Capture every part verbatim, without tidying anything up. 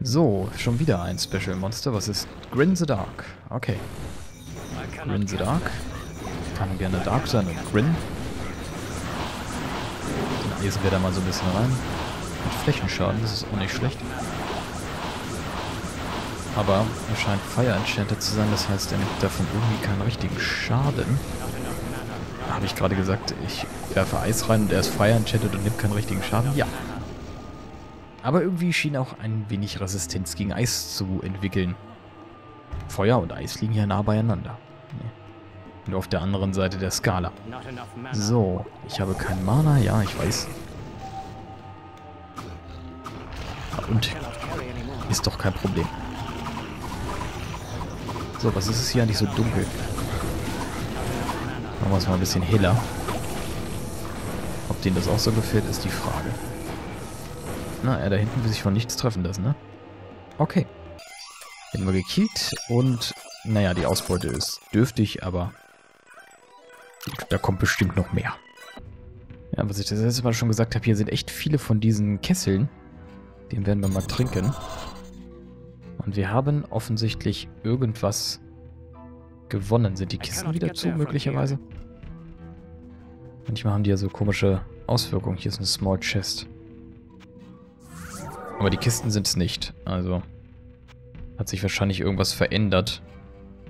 So, schon wieder ein Special Monster. Was ist? Grin the Dark. Okay. Grin the Dark. Kann gerne Dark sein und Grin. Dann lesen wir da mal so ein bisschen rein. Mit Flächenschaden, das ist auch nicht schlecht. Aber er scheint Fire Enchanted zu sein, das heißt, er nimmt davon irgendwie keinen richtigen Schaden. Habe ich gerade gesagt, ich werfe Eis rein und er ist Fire Enchanted und nimmt keinen richtigen Schaden? Ja. Aber irgendwie schien auch ein wenig Resistenz gegen Eis zu entwickeln. Feuer und Eis liegen hier nah beieinander. Und auf der anderen Seite der Skala. So, ich habe kein Mana, ja, ich weiß. Und ist doch kein Problem. So, was ist es hier eigentlich so dunkel? Machen wir es mal ein bisschen heller. Ob denen das auch so gefällt, ist die Frage. Na, er da hinten will sich von nichts treffen lassen, ne? Okay. Hätten wir gekickt und, naja, die Ausbeute ist dürftig, aber da kommt bestimmt noch mehr. Ja, was ich das letzte Mal schon gesagt habe, hier sind echt viele von diesen Kesseln. Den werden wir mal trinken. Und wir haben offensichtlich irgendwas gewonnen. Sind die Kisten wieder zu, möglicherweise? Manchmal haben die ja so komische Auswirkungen. Hier ist eine Small Chest. Aber die Kisten sind es nicht. Also hat sich wahrscheinlich irgendwas verändert.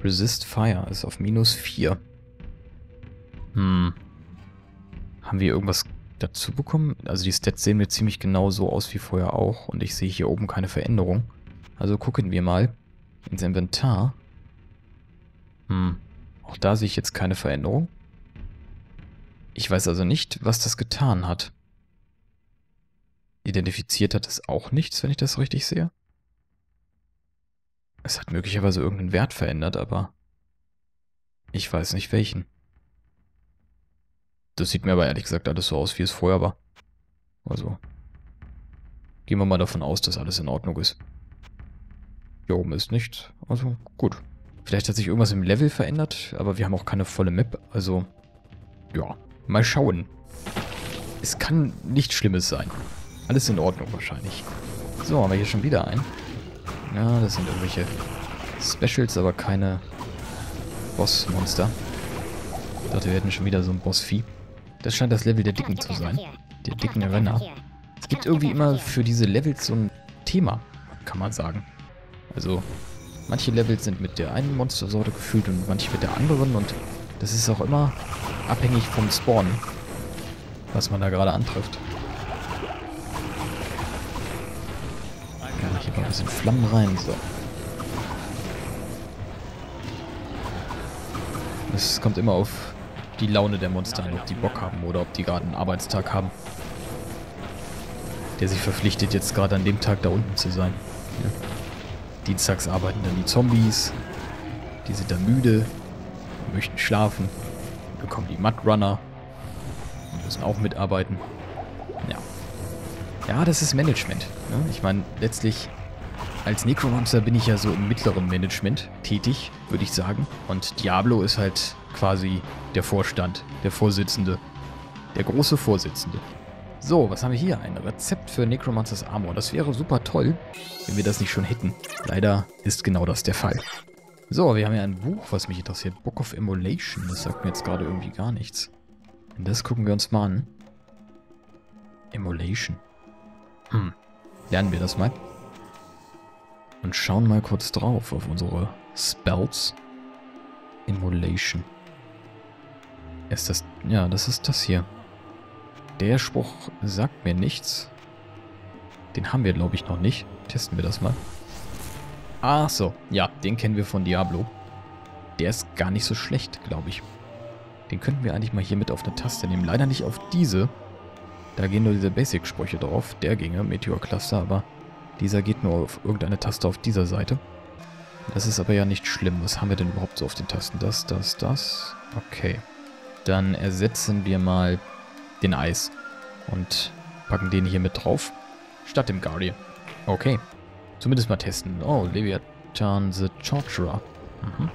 Resist Fire ist auf minus vier. Hm. Haben wir irgendwas dazu bekommen? Also die Stats sehen mir ziemlich genau so aus wie vorher auch. Und ich sehe hier oben keine Veränderung. Also gucken wir mal ins Inventar. Hm, auch da sehe ich jetzt keine Veränderung. Ich weiß also nicht, was das getan hat. Identifiziert hat es auch nichts, wenn ich das richtig sehe. Es hat möglicherweise irgendeinen Wert verändert, aber ich weiß nicht welchen. Das sieht mir aber ehrlich gesagt alles so aus, wie es vorher war. Also gehen wir mal davon aus, dass alles in Ordnung ist. Hier oben ist nichts, also gut. Vielleicht hat sich irgendwas im Level verändert, aber wir haben auch keine volle Map, also ja, mal schauen. Es kann nichts Schlimmes sein. Alles in Ordnung wahrscheinlich. So, haben wir hier schon wieder einen. Ja, das sind irgendwelche Specials, aber keine Boss-Monster. Ich dachte, wir hätten schon wieder so ein Boss-Vieh. Das scheint das Level der Dicken zu sein. Der dicken Renner. Es gibt irgendwie immer für diese Levels so ein Thema, kann man sagen. Also, manche Levels sind mit der einen Monstersorte gefüllt und manche mit der anderen. Und das ist auch immer abhängig vom Spawn, was man da gerade antrifft. Ja, hier mal ein bisschen Flammen rein, so. Es kommt immer auf die Laune der Monster an, ob die Bock haben oder ob die gerade einen Arbeitstag haben. Der sich verpflichtet, jetzt gerade an dem Tag da unten zu sein. Ja. Dienstags arbeiten dann die Zombies, die sind dann müde, möchten schlafen, dann kommen die Mudrunner und müssen auch mitarbeiten. Ja, ja, das ist Management. Ne? Ich meine, letztlich als Necromancer bin ich ja so im mittleren Management tätig, würde ich sagen. Und Diablo ist halt quasi der Vorstand, der Vorsitzende, der große Vorsitzende. So, was haben wir hier? Ein Rezept für Necromancers Armor. Das wäre super toll, wenn wir das nicht schon hätten. Leider ist genau das der Fall. So, wir haben ja ein Buch, was mich interessiert. Book of Emulation. Das sagt mir jetzt gerade irgendwie gar nichts. Und das gucken wir uns mal an. Emulation. Hm. Lernen wir das mal. Und schauen mal kurz drauf auf unsere Spells. Emulation. Ist das... Ja, das ist das hier. Der Spruch sagt mir nichts. Den haben wir, glaube ich, noch nicht. Testen wir das mal. Ach so, ja, den kennen wir von Diablo. Der ist gar nicht so schlecht, glaube ich. Den könnten wir eigentlich mal hier mit auf eine Taste nehmen. Leider nicht auf diese. Da gehen nur diese Basic-Sprüche drauf. Der ginge, Meteor-Cluster, aber dieser geht nur auf irgendeine Taste auf dieser Seite. Das ist aber ja nicht schlimm. Was haben wir denn überhaupt so auf den Tasten? Das, das, das. Okay. Dann ersetzen wir mal den Eis und packen den hier mit drauf, statt dem Guardian. Okay, zumindest mal testen. Oh, Leviathan the Chortra. Mhm.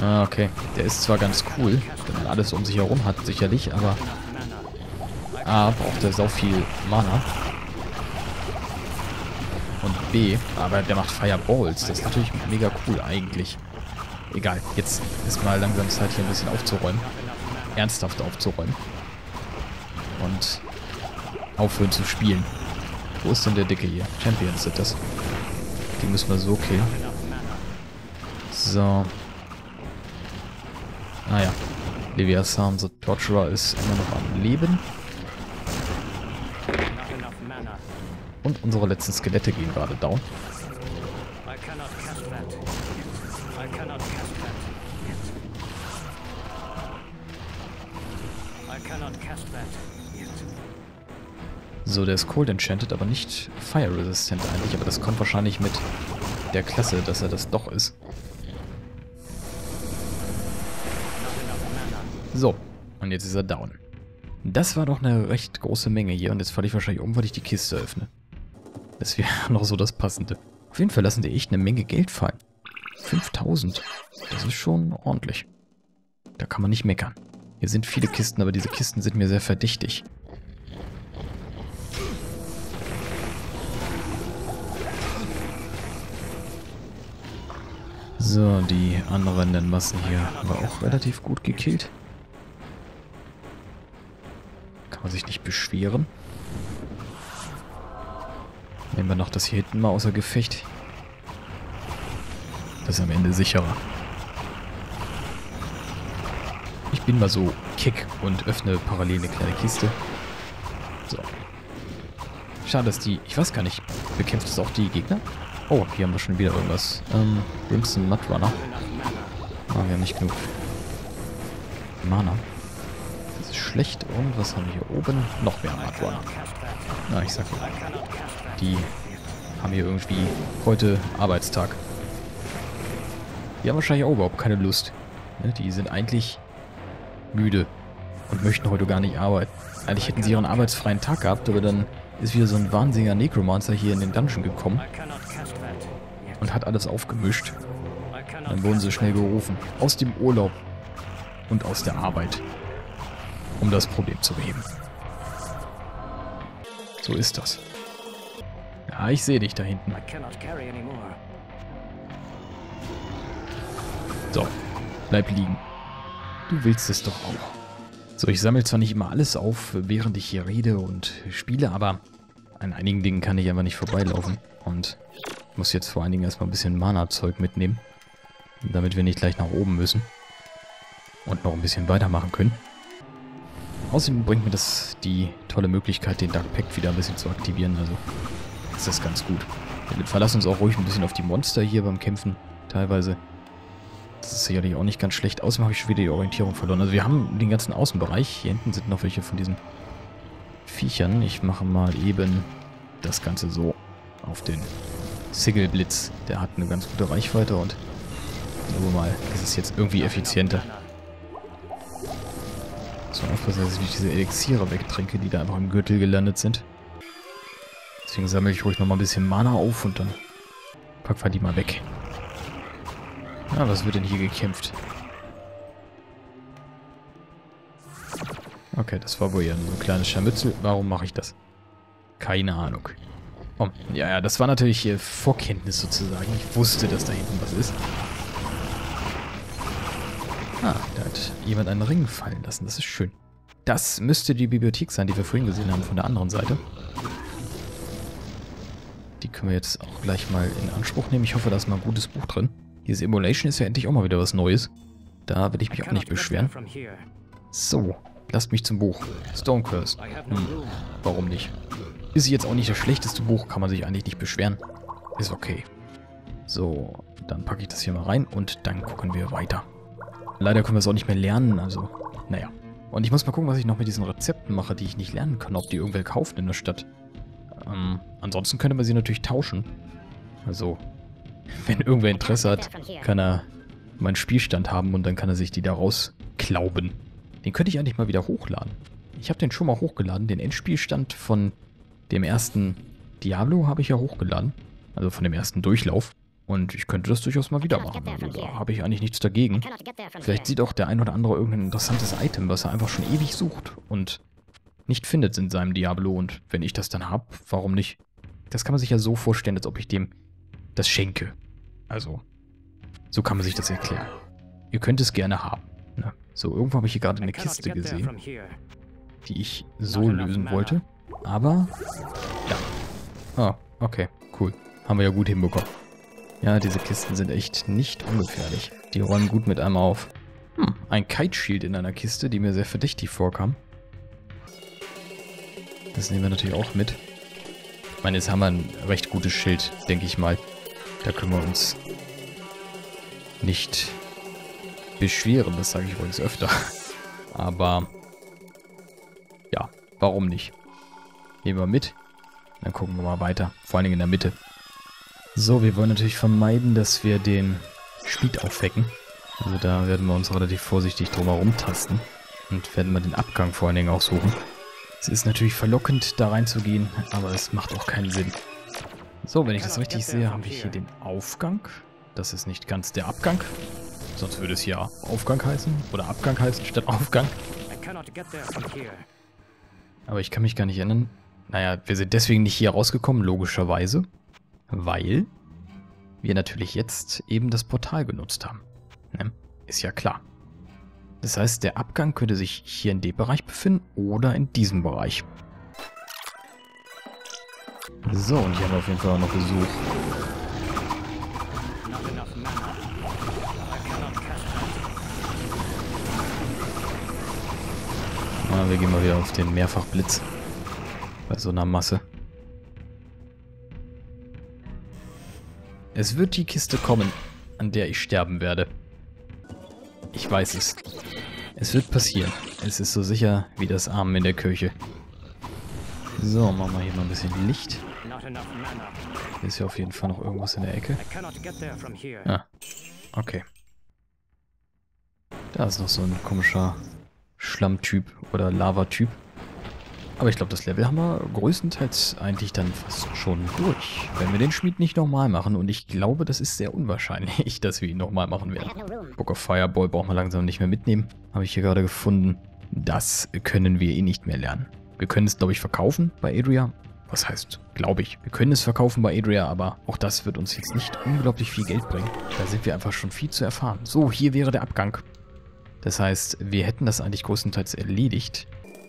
Ah, okay, der ist zwar ganz cool, wenn man alles um sich herum hat, sicherlich, aber A, braucht er so viel Mana. Und B, aber der macht Fireballs. Das ist natürlich mega cool eigentlich. Egal, jetzt ist mal langsam Zeit, hier ein bisschen aufzuräumen. Ernsthaft aufzuräumen. Und aufhören zu spielen. Wo ist denn der Dicke hier? Champions sind das. Die müssen wir so killen. So. Naja. Leviathan the Chortra ist immer noch am Leben. Und unsere letzten Skelette gehen gerade down. So, der ist Cold Enchanted, aber nicht Fire Resistant eigentlich. Aber das kommt wahrscheinlich mit der Klasse, dass er das doch ist. So, und jetzt ist er down. Das war doch eine recht große Menge hier. Und jetzt falle ich wahrscheinlich um, weil ich die Kiste öffne. Das wäre noch so das Passende. Auf jeden Fall lassen die echt eine Menge Geld fallen. fünftausend. Das ist schon ordentlich. Da kann man nicht meckern. Hier sind viele Kisten, aber diese Kisten sind mir sehr verdächtig. So, die anrennenden Massen hier haben wir auch relativ gut gekillt. Kann man sich nicht beschweren. Nehmen wir noch das hier hinten mal außer Gefecht. Das ist am Ende sicherer. Ich bin mal so kick und öffne parallel eine kleine Kiste. So. Schade, dass die... Ich weiß gar nicht. Bekämpft es auch die Gegner? Oh, hier haben wir schon wieder irgendwas. Ähm, Brimson Mudrunner. Ah, wir haben nicht genug Mana. Das ist schlecht. Und was haben wir hier oben? Noch mehr Mudrunner. Na, ich sag mal. Die haben hier irgendwie heute Arbeitstag. Die haben wahrscheinlich auch überhaupt keine Lust. Ne? Die sind eigentlich müde und möchten heute gar nicht arbeiten. Eigentlich hätten sie ihren arbeitsfreien Tag gehabt, aber dann ist wieder so ein wahnsinniger Necromancer hier in den Dungeon gekommen und hat alles aufgemischt. Dann wurden sie schnell gerufen. Aus dem Urlaub und aus der Arbeit. Um das Problem zu beheben. So ist das. Ja, ich sehe dich da hinten. So, bleib liegen. Du willst es doch auch. So, ich sammle zwar nicht immer alles auf, während ich hier rede und spiele, aber an einigen Dingen kann ich einfach nicht vorbeilaufen. Und muss jetzt vor allen Dingen erstmal ein bisschen Mana-Zeug mitnehmen, damit wir nicht gleich nach oben müssen. Und noch ein bisschen weitermachen können. Außerdem bringt mir das die tolle Möglichkeit, den Dark Pact wieder ein bisschen zu aktivieren. Also ist das ganz gut. Wir verlassen uns auch ruhig ein bisschen auf die Monster hier beim Kämpfen, teilweise. Das ist sicherlich auch nicht ganz schlecht. Außerdem habe ich schon wieder die Orientierung verloren. Also wir haben den ganzen Außenbereich. Hier hinten sind noch welche von diesen Viechern. Ich mache mal eben das Ganze so auf den Sigil Blitz. Der hat eine ganz gute Reichweite und sagen wir mal, das ist jetzt irgendwie effizienter. So, aufpassen, dass ich nicht diese Elixiere wegtrinke, die da einfach im Gürtel gelandet sind. Deswegen sammle ich ruhig nochmal ein bisschen Mana auf und dann packen wir die mal weg. Ah, was wird denn hier gekämpft? Okay, das war wohl ja nur ein kleines Scharmützel. Warum mache ich das? Keine Ahnung. Oh, ja, ja, das war natürlich hier Vorkenntnis sozusagen. Ich wusste, dass da hinten was ist. Ah, da hat jemand einen Ring fallen lassen. Das ist schön. Das müsste die Bibliothek sein, die wir vorhin gesehen haben von der anderen Seite. Die können wir jetzt auch gleich mal in Anspruch nehmen. Ich hoffe, da ist mal ein gutes Buch drin. Dieses Emulation ist ja endlich auch mal wieder was Neues. Da will ich mich auch nicht beschweren. So, lasst mich zum Buch. Stone Curse. Hm, warum nicht? Ist jetzt auch nicht das schlechteste Buch, kann man sich eigentlich nicht beschweren. Ist okay. So, dann packe ich das hier mal rein und dann gucken wir weiter. Leider können wir es auch nicht mehr lernen, also, naja. Und ich muss mal gucken, was ich noch mit diesen Rezepten mache, die ich nicht lernen kann, ob die irgendwer kaufen in der Stadt. Ähm, ansonsten könnte man sie natürlich tauschen. Also... Wenn irgendwer Interesse hat, kann er meinen Spielstand haben und dann kann er sich die da rausklauben. Den könnte ich eigentlich mal wieder hochladen. Ich habe den schon mal hochgeladen. Den Endspielstand von dem ersten Diablo habe ich ja hochgeladen. Also von dem ersten Durchlauf. Und ich könnte das durchaus mal wieder machen. Also da habe ich eigentlich nichts dagegen. Vielleicht sieht auch der ein oder andere irgendein interessantes Item, was er einfach schon ewig sucht. Und nicht findet in seinem Diablo. Und wenn ich das dann habe, warum nicht? Das kann man sich ja so vorstellen, als ob ich dem das schenke. Also, so kann man sich das erklären. Ihr könnt es gerne haben. Ne? So, irgendwo habe ich hier gerade eine Kiste gesehen, die ich so lösen wollte. Aber, ja. Ah, okay, cool. Haben wir ja gut hinbekommen. Ja, diese Kisten sind echt nicht ungefährlich. Die räumen gut mit einem auf. Hm, ein Kite-Shield in einer Kiste, die mir sehr verdächtig vorkam. Das nehmen wir natürlich auch mit. Ich meine, jetzt haben wir ein recht gutes Schild, denke ich mal. Da können wir uns nicht beschweren. Das sage ich übrigens öfter. Aber, ja, warum nicht? Nehmen wir mit. Dann gucken wir mal weiter. Vor allen Dingen in der Mitte. So, wir wollen natürlich vermeiden, dass wir den Speed aufwecken. Also da werden wir uns relativ vorsichtig drum herumtasten. Und werden wir den Abgang vor allen Dingen auch suchen. Es ist natürlich verlockend, da reinzugehen, aber es macht auch keinen Sinn. So, wenn ich das richtig sehe, habe ich hier den Aufgang. Das ist nicht ganz der Abgang. Sonst würde es hier Aufgang heißen. Oder Abgang heißen statt Aufgang. Aber ich kann mich gar nicht erinnern. Naja, wir sind deswegen nicht hier rausgekommen, logischerweise. Weil wir natürlich jetzt eben das Portal genutzt haben. Ne? Ist ja klar. Das heißt, der Abgang könnte sich hier in dem Bereich befinden oder in diesem Bereich. So, und hier haben wir auf jeden Fall auch noch Besuch. Ah, wir gehen mal wieder auf den Mehrfachblitz. Bei so einer Masse. Es wird die Kiste kommen, an der ich sterben werde. Ich weiß es. Es wird passieren. Es ist so sicher wie das Amen in der Kirche. So, machen wir hier mal ein bisschen Licht. Hier ist ja auf jeden Fall noch irgendwas in der Ecke. Ah, okay. Da ist noch so ein komischer Schlammtyp oder Lavatyp. Aber ich glaube, das Level haben wir größtenteils eigentlich dann fast schon durch. Wenn wir den Schmied nicht nochmal machen, und ich glaube, das ist sehr unwahrscheinlich, dass wir ihn nochmal machen werden. Book of Fireball brauchen wir langsam nicht mehr mitnehmen. Habe ich hier gerade gefunden. Das können wir eh nicht mehr lernen. Wir können es, glaube ich, verkaufen bei Adria. Was heißt, glaube ich. Wir können es verkaufen bei Adria, aber auch das wird uns jetzt nicht unglaublich viel Geld bringen. Da sind wir einfach schon viel zu erfahren. So, hier wäre der Abgang. Das heißt, wir hätten das eigentlich größtenteils erledigt.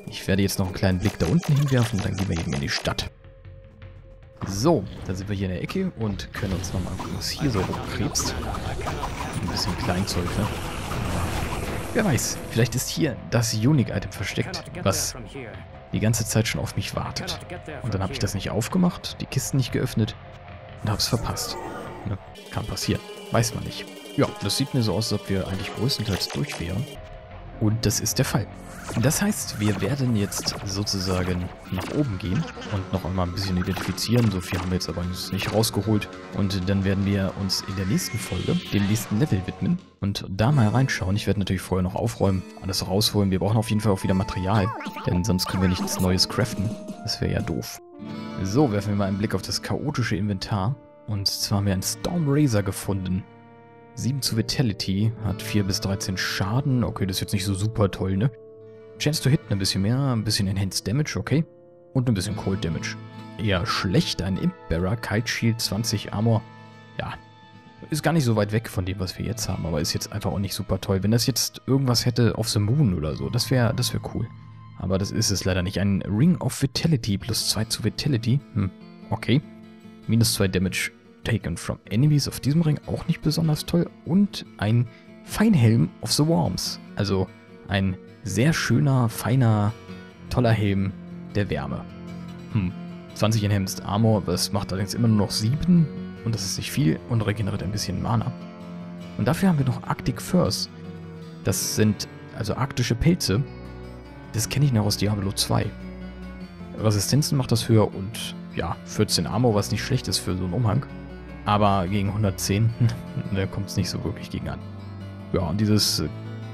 Ich werde jetzt noch einen kleinen Blick da unten hinwerfen und dann gehen wir eben in die Stadt. So, dann sind wir hier in der Ecke und können uns nochmal angucken, was hier so rumkrebst. Ein bisschen Kleinzeug, ne? Wer weiß, vielleicht ist hier das Unique-Item versteckt, was die ganze Zeit schon auf mich wartet. Und dann habe ich das nicht aufgemacht, die Kisten nicht geöffnet und habe es verpasst. Ne? Kann passieren, weiß man nicht. Ja, das sieht mir so aus, als ob wir eigentlich größtenteils durch wären. Und das ist der Fall. Das heißt, wir werden jetzt sozusagen nach oben gehen und noch einmal ein bisschen identifizieren. So viel haben wir jetzt aber nicht rausgeholt. Und dann werden wir uns in der nächsten Folge dem nächsten Level widmen und da mal reinschauen. Ich werde natürlich vorher noch aufräumen, alles rausholen. Wir brauchen auf jeden Fall auch wieder Material, denn sonst können wir nichts Neues craften. Das wäre ja doof. So, werfen wir mal einen Blick auf das chaotische Inventar. Und zwar haben wir einen Storm Razor gefunden. sieben zu Vitality, hat vier bis dreizehn Schaden. Okay, das ist jetzt nicht so super toll, ne? Chance to hit, ein bisschen mehr, ein bisschen Enhanced Damage, okay. Und ein bisschen Cold Damage. Eher schlecht, ein Imp Bearer, Kite-Shield, zwanzig Armor. Ja, ist gar nicht so weit weg von dem, was wir jetzt haben, aber ist jetzt einfach auch nicht super toll. Wenn das jetzt irgendwas hätte auf the Moon oder so, das wäre das wär cool. Aber das ist es leider nicht. Ein Ring of Vitality, plus zwei zu Vitality. Hm, okay. Minus zwei Damage. Taken from Enemies auf diesem Ring, auch nicht besonders toll. Und ein Feinhelm of the Worms. Also ein sehr schöner, feiner, toller Helm der Wärme. Hm. zwanzig Enhanced Armor, das macht allerdings immer nur noch sieben. Und das ist nicht viel und regeneriert ein bisschen Mana. Und dafür haben wir noch Arctic Furs. Das sind also arktische Pilze. Das kenne ich noch aus Diablo zwei. Resistenzen macht das höher und ja, vierzehn Armor, was nicht schlecht ist für so einen Umhang. Aber gegen hundertzehn, da kommt es nicht so wirklich gegen an. Ja, und dieses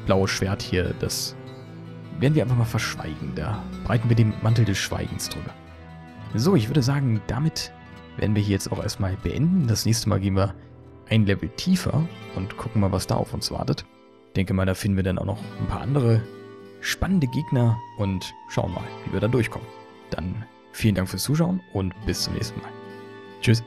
blaue Schwert hier, das werden wir einfach mal verschweigen. Da breiten wir den Mantel des Schweigens drüber. So, ich würde sagen, damit werden wir hier jetzt auch erstmal beenden. Das nächste Mal gehen wir ein Level tiefer und gucken mal, was da auf uns wartet. Ich denke mal, da finden wir dann auch noch ein paar andere spannende Gegner und schauen mal, wie wir da durchkommen. Dann vielen Dank fürs Zuschauen und bis zum nächsten Mal. Tschüss.